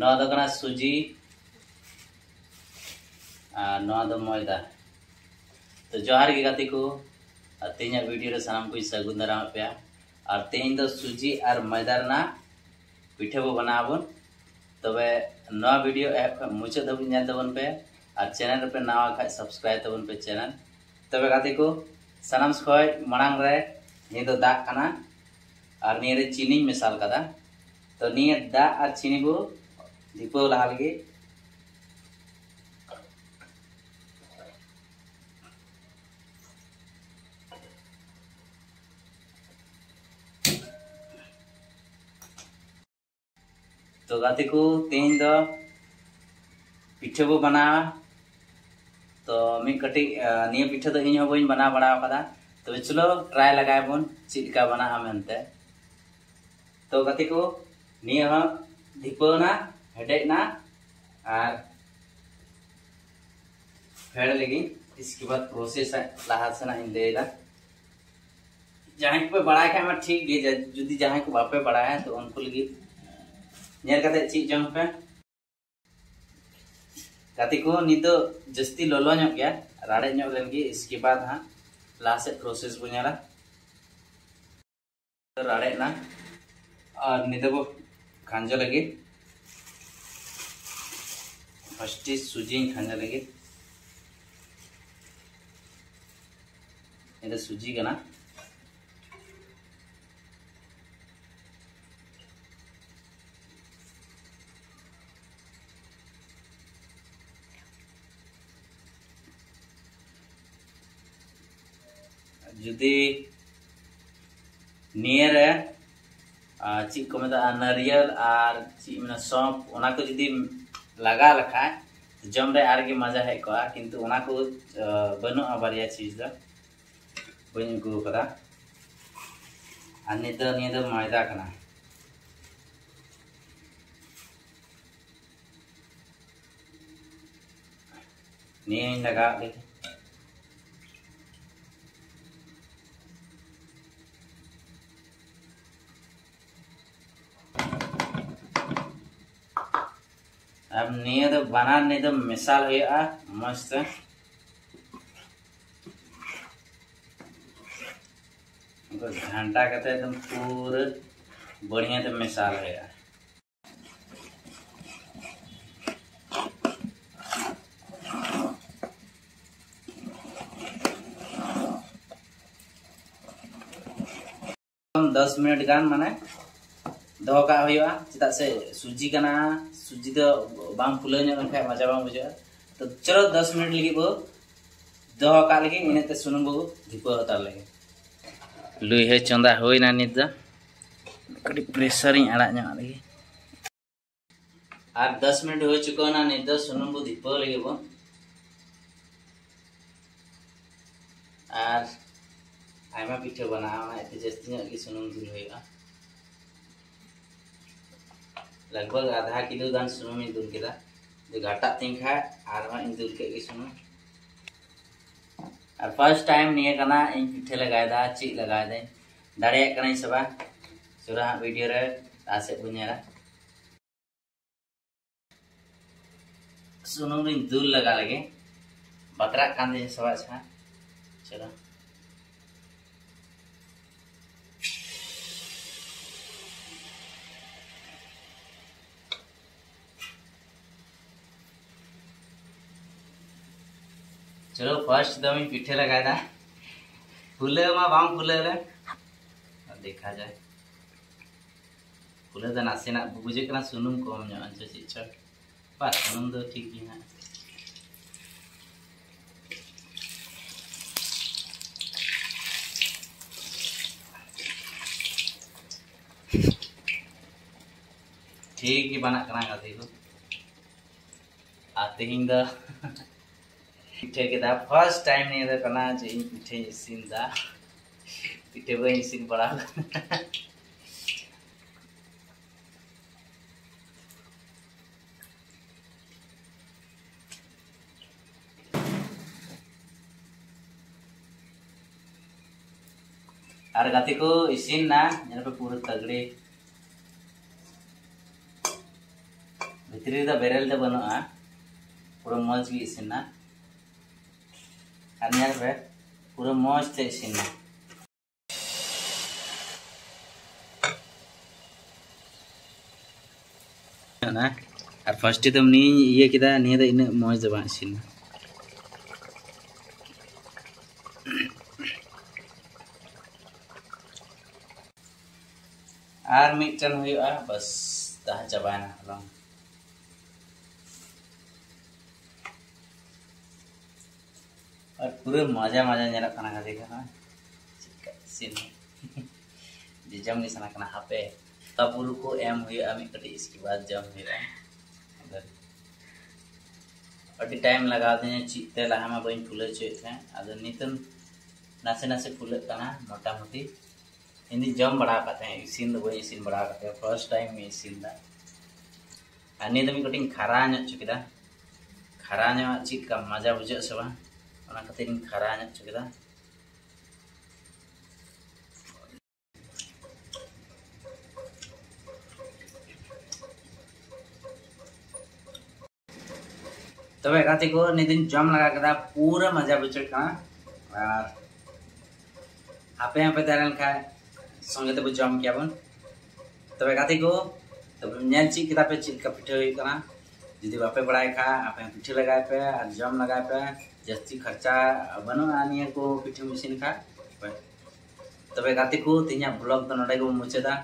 नौ दगना सूजी और नौ दो मैदा। तो जोहार गे गति को तेज वीडियो सामान को सगुन दाराम पे और तेज दो सूजी और मैदा पिठा बो बनाबन। तब तो नवा वीडियो मुचाद धाबन पे और चैनल पे नवा खा सब्सक्राइब तबन पे चैनल। तब तो गति को सामान खय मांग रे ये दो दाग कना और निये चीनी मसाल कदा। तो निये दाग और चीनी बो दीपो लहा लगे तो गाते को तेज दो पिठा बो बना। तो मैं कटी निये पिठा दो इन बन बना बड़ा कदा। तो चलो ट्राई लगाए बन चिका बना मनते। तो गाते को निये धीपना हेडेना और फेड़ लगी। इसके बाद प्रोसेस लहा से ना लेदा जहाँ पे बड़ा है ठीक है, जुदी जहाँ को बापे बड़ा है तो उनको लगी नियर चीज जम पे गति को नित जस्ती लोलो राड़े लगे। इसके बाद हाँ लास्ट प्रोसेस बो ना तो राड़ेना और नित बो खांजो लगे। फर्स्ट सूजी खांजो लगे नित सूजी कना जुदी नियर चीज को मतलब नारियल और चीज मतलब सौंप को जुदी लगा लखा तो जम रे आर मजा है कोआ किंतु उना को बनू बारिया चीज दा बन गु कदा। और नित मैदा कना निये लगा लेके अब निये तो बना नहीं तो मिसाल हो मस्त। घंटा कहते एकदम पूरा बढ़िया तो मिसाल हो। हम 10 मिनट गान माने दहका हुआ चेदा से सूजी कना सूजी तो बाम फुल मजा बाम बुझा। तो चलो 10 मिनट लगे बो दहका लगे इनते सुनम बो धीप हतार लगे लुई है चंदा होना नित कटी प्रेशर आड़ा लगे। और 10 मिनट हो चुका नित सुनम बो धीप लगे बो और आयमा पिठा बना जस्ती सुनम दूर होगा लगभग आधा किलो दान सुनम इन दूर केदा। जो घाटा तीन खा और इन दूर के सुनम और फर्स्ट टाइम नहीं करना इन पिठे लगाएदा चीज लगाएदा दाड़े सब चुरा वीडियो रे आसे बुझेरा सुनम इन दूर लगा लगे बतरा कांदे सब अच्छा चला। चलो फर्स्ट दम पिठे लगाए था फूले माँ बाम फूले देखा जाए फूले तो नासे ना बुझे करना सुनम कम चट सुनम तो ठीक है। ठीक है बना करना देखो आते ही पिठे के दा फर्स्ट टाइम नहीं था करना चाहिए पिठे इसीन दा पिठे को इसीन बड़ा और गाती को इसीन ना यहाँ पे पूरे तगड़े ᱛᱤᱨᱤ ᱫᱚ ᱵᱮᱨᱮᱞ ᱫᱚ ᱵᱟᱹᱱᱩᱜᱼᱟ ᱯᱩᱨᱟᱹ ᱢᱚᱡᱽ ᱜᱮ ᱤᱥᱤᱱᱟ ᱟᱨ ᱧᱮᱞ ᱯᱮ ᱯᱩᱨᱟᱹ ᱢᱚᱡᱽ ᱛᱮ ᱤᱥᱤᱱᱟ ᱚᱱᱟ ᱟᱨ ᱯᱷᱟᱥᱴ ᱛᱮ ᱢᱤ ᱤᱭᱟᱹ ᱠᱮᱫᱟ ᱱᱤᱭᱟᱹ ᱫᱚ ᱤᱱᱟᱹᱜ ᱢᱚᱡᱽ ᱫᱚ ᱵᱟᱝ ᱤᱥᱤᱱᱟ ᱟᱨ ᱢᱤᱫᱴᱟᱝ ᱦᱩᱭᱩᱜᱼᱟ ᱵᱟᱥ dah jabana long और पूरे मजा मजा जरा खाना खाते का सीन जे जम निसना खाना हापे तपुरु को एम हुई अभी कटे इसके बाद जम मेरा अगर अटी टाइम लगा देने चिते लहा में बइन फुले चेत है अगर नितन नासे नासे फुले तना मोटा मोटी इन जम बढ़ा पाते हैं इसीन दो इसीन बढ़ा पाते हैं फर्स्ट टाइम में इसीन दा अन्य तो मैं कटिंग खरा नहीं चुकी दा खरा नहीं चीज का मजा बुझे सब ᱚᱱᱟ ᱠᱷᱟᱹᱛᱤᱨ ᱤᱧ ᱠᱷᱟᱨᱟ ᱧᱚᱜ ᱦᱚᱪᱚ ᱠᱮᱫᱟ ᱛᱚᱵᱮ ᱜᱟᱛᱮ ᱠᱚ ᱱᱤᱛᱤᱧ ᱡᱚᱢ ᱞᱟᱜᱟ ᱠᱮᱫᱟ ᱯᱩᱨᱟᱹ ᱢᱟᱡᱟ ᱵᱩᱡᱷᱟᱹᱜ ᱠᱟᱱᱟ ᱟᱨ ᱟᱯᱮ ᱦᱚᱸᱯᱮ ᱛᱟᱦᱮᱸ ᱞᱮᱱᱠᱷᱟᱱ ᱥᱚᱸᱜᱮ ᱛᱮᱵᱚ ᱡᱚᱢ ᱠᱮᱭᱟ ᱵᱚᱱ ᱛᱚᱵᱮ ᱜᱟᱛᱮ ᱠᱚ ᱛᱚᱵᱮ ᱧᱮᱞ ᱪᱮᱫ ᱠᱮᱫᱟ ᱯᱮ ᱪᱮᱫ ᱞᱮᱠᱟ ᱯᱤᱴᱷᱟᱹ ᱦᱩᱭᱩᱜ ᱠᱟᱱᱟ ᱡᱩᱫᱤ ᱵᱟᱯᱮ ᱵᱟᱲᱟᱭ ᱠᱷᱟᱱ ᱟᱯᱮ ᱦᱚᱸ ᱯᱤᱴᱷᱟᱹ ᱞᱟᱜᱟᱭ ᱯᱮ ᱟᱨ ᱡᱚᱢ ᱞᱟᱜᱟᱭ ᱯᱮ जस्ती खर्चा बनूआ निया को पिठे मशीन खा तबे गाते को तेना ब्लॉग तो नडे को मुचेदा।